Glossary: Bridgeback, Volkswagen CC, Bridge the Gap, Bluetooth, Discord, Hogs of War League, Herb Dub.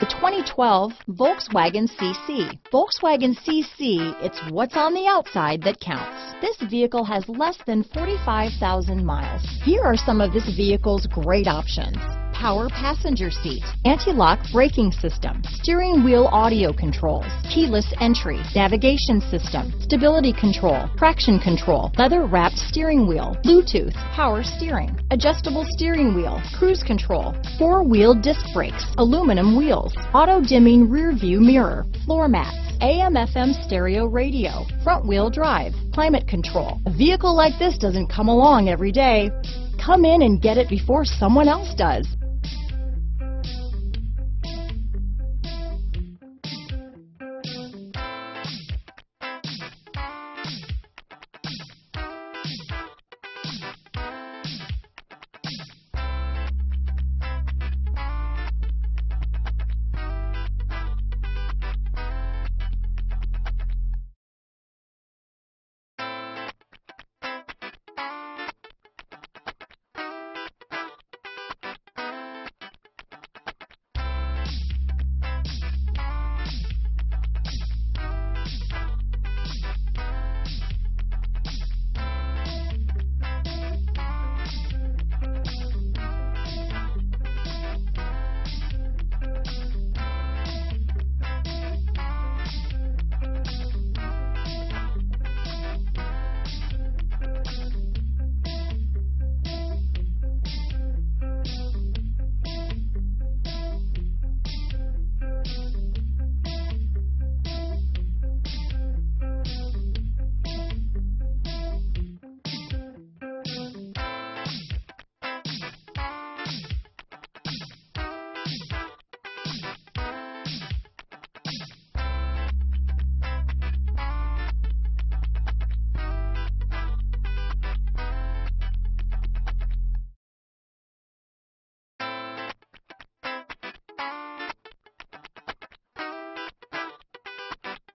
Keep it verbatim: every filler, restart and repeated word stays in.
The twenty twelve Volkswagen C C. Volkswagen C C, it's what's on the outside that counts. This vehicle has less than forty-five thousand miles. Here are some of this vehicle's great options. Power passenger seat, anti-lock braking system, steering wheel audio controls, keyless entry, navigation system, stability control, traction control, leather-wrapped steering wheel, Bluetooth, power steering, adjustable steering wheel, cruise control, four-wheel disc brakes, aluminum wheels, auto-dimming rear-view mirror, floor mats, A M F M stereo radio, front-wheel drive, climate control. A vehicle like this doesn't come along every day. Come in and get it before someone else does.